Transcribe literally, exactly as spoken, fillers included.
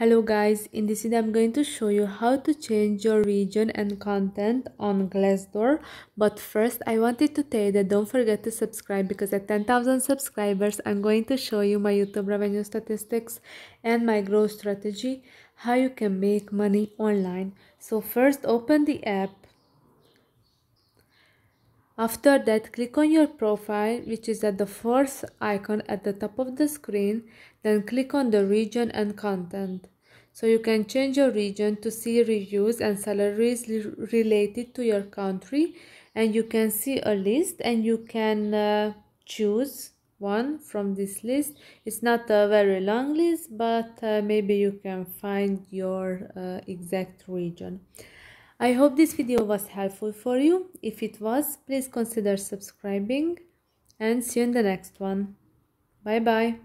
Hello guys, in this video I'm going to show you how to change your region and content on Glassdoor. But first I wanted to tell you that don't forget to subscribe, because at ten thousand subscribers I'm going to show you my YouTube revenue statistics and my growth strategy, how you can make money online. So first open the app. After that, click on your profile, which is at the fourth icon at the top of the screen. Then click on the region and content. So you can change your region to see reviews and salaries related to your country. And you can see a list and you can uh, choose one from this list. It's not a very long list, but uh, maybe you can find your uh, exact region. I hope this video was helpful for you. If it was, please consider subscribing, and see you in the next one. Bye bye.